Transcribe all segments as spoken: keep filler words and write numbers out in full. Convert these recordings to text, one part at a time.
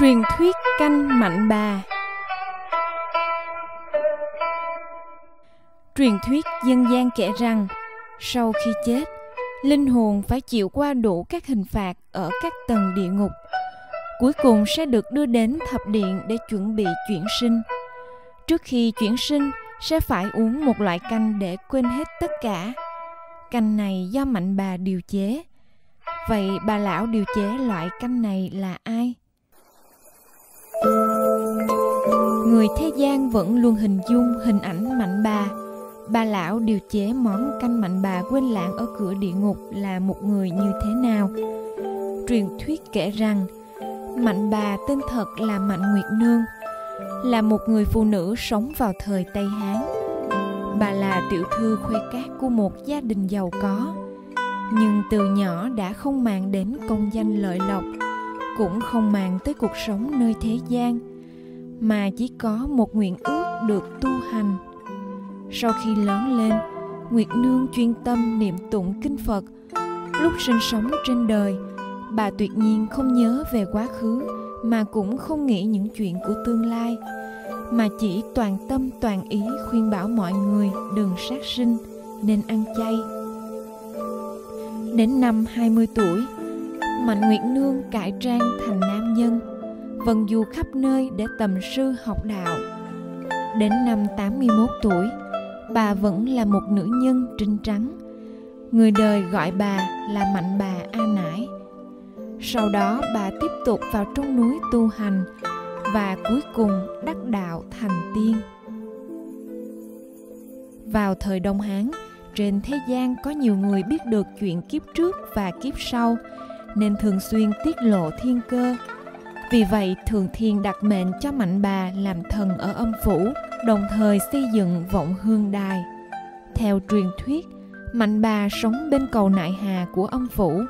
Truyền thuyết canh Mạnh Bà. Truyền thuyết dân gian kể rằng, sau khi chết, linh hồn phải chịu qua đủ các hình phạt ở các tầng địa ngục, cuối cùng sẽ được đưa đến thập điện để chuẩn bị chuyển sinh. Trước khi chuyển sinh, sẽ phải uống một loại canh để quên hết tất cả. Canh này do Mạnh Bà điều chế. Vậy bà lão điều chế loại canh này là ai? Người thế gian vẫn luôn hình dung hình ảnh Mạnh Bà. Bà lão điều chế món canh Mạnh Bà quên lãng ở cửa địa ngục là một người như thế nào? Truyền thuyết kể rằng, Mạnh Bà tên thật là Mạnh Nguyệt Nương, là một người phụ nữ sống vào thời Tây Hán. Bà là tiểu thư khuê các của một gia đình giàu có, nhưng từ nhỏ đã không màng đến công danh lợi lộc, cũng không màng tới cuộc sống nơi thế gian, mà chỉ có một nguyện ước được tu hành. Sau khi lớn lên, Nguyệt Nương chuyên tâm niệm tụng kinh Phật. Lúc sinh sống trên đời, bà tuyệt nhiên không nhớ về quá khứ, mà cũng không nghĩ những chuyện của tương lai, mà chỉ toàn tâm toàn ý khuyên bảo mọi người đừng sát sinh, nên ăn chay. Đến năm hai mươi tuổi, Mạnh Nguyệt Nương cải trang thành nam nhân, vần du khắp nơi để tầm sư học đạo. Đến năm tám mươi mốt tuổi, bà vẫn là một nữ nhân trinh trắng. Người đời gọi bà là Mạnh Bà A Nải. Sau đó bà tiếp tục vào trong núi tu hành và cuối cùng đắc đạo thành tiên. Vào thời Đông Hán, trên thế gian có nhiều người biết được chuyện kiếp trước và kiếp sau, nên thường xuyên tiết lộ thiên cơ. Vì vậy, Thường Thiên đặt mệnh cho Mạnh Bà làm thần ở âm phủ, đồng thời xây dựng vọng hương đài. Theo truyền thuyết, Mạnh Bà sống bên cầu Nại Hà của âm phủ.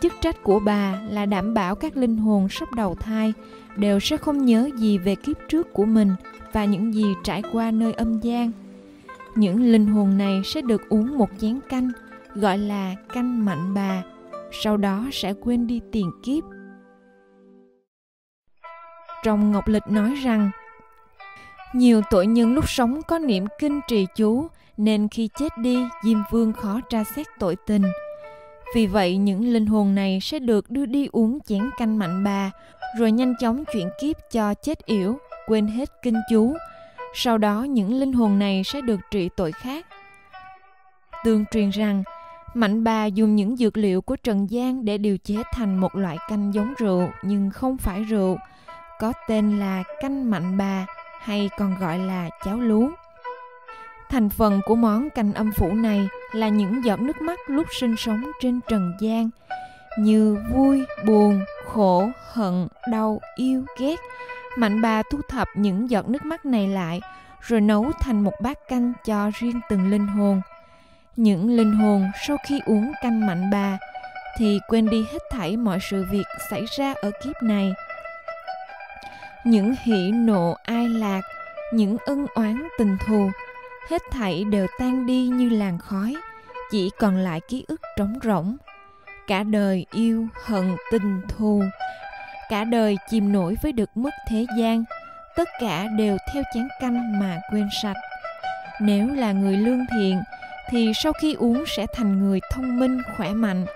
Chức trách của bà là đảm bảo các linh hồn sắp đầu thai đều sẽ không nhớ gì về kiếp trước của mình và những gì trải qua nơi âm gian. Những linh hồn này sẽ được uống một chén canh, gọi là canh Mạnh Bà, sau đó sẽ quên đi tiền kiếp. Trong Ngọc Lịch nói rằng, nhiều tội nhân lúc sống có niệm kinh trì chú, nên khi chết đi, Diêm Vương khó tra xét tội tình. Vì vậy, những linh hồn này sẽ được đưa đi uống chén canh Mạnh Bà, rồi nhanh chóng chuyển kiếp cho chết yểu, quên hết kinh chú. Sau đó, những linh hồn này sẽ được trị tội khác. Tương truyền rằng, Mạnh Bà dùng những dược liệu của trần gian để điều chế thành một loại canh giống rượu nhưng không phải rượu, có tên là canh Mạnh Bà hay còn gọi là cháo lú. Thành phần của món canh âm phủ này là những giọt nước mắt lúc sinh sống trên trần gian, như vui, buồn, khổ, hận, đau, yêu, ghét. Mạnh Bà thu thập những giọt nước mắt này lại, rồi nấu thành một bát canh cho riêng từng linh hồn. Những linh hồn sau khi uống canh Mạnh Bà thì quên đi hết thảy mọi sự việc xảy ra ở kiếp này. Những hỉ nộ ai lạc, những ân oán tình thù, hết thảy đều tan đi như làn khói, chỉ còn lại ký ức trống rỗng. Cả đời yêu, hận, tình thù, cả đời chìm nổi với được mất thế gian, tất cả đều theo chén canh mà quên sạch. Nếu là người lương thiện, thì sau khi uống sẽ thành người thông minh, khỏe mạnh.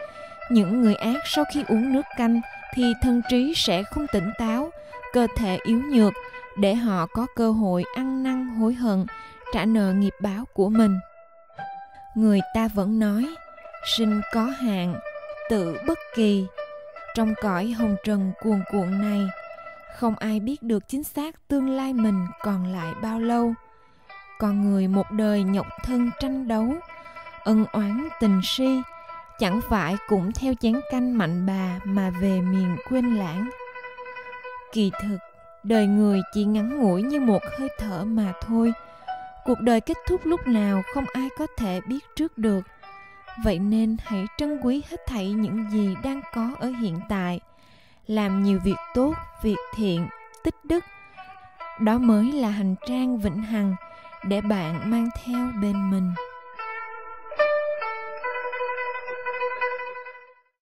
Những người ác sau khi uống nước canh thì thần trí sẽ không tỉnh táo, cơ thể yếu nhược, để họ có cơ hội ăn năn hối hận, trả nợ nghiệp báo của mình. Người ta vẫn nói, sinh có hạn, tử bất kỳ. Trong cõi hồng trần cuồn cuộn này, không ai biết được chính xác tương lai mình còn lại bao lâu. Con người một đời nhọc thân tranh đấu, ân oán tình si, chẳng phải cũng theo chén canh Mạnh Bà mà về miền quên lãng. Kỳ thực, đời người chỉ ngắn ngủi như một hơi thở mà thôi. Cuộc đời kết thúc lúc nào không ai có thể biết trước được. Vậy nên hãy trân quý hết thảy những gì đang có ở hiện tại. Làm nhiều việc tốt, việc thiện, tích đức. Đó mới là hành trang vĩnh hằng để bạn mang theo bên mình.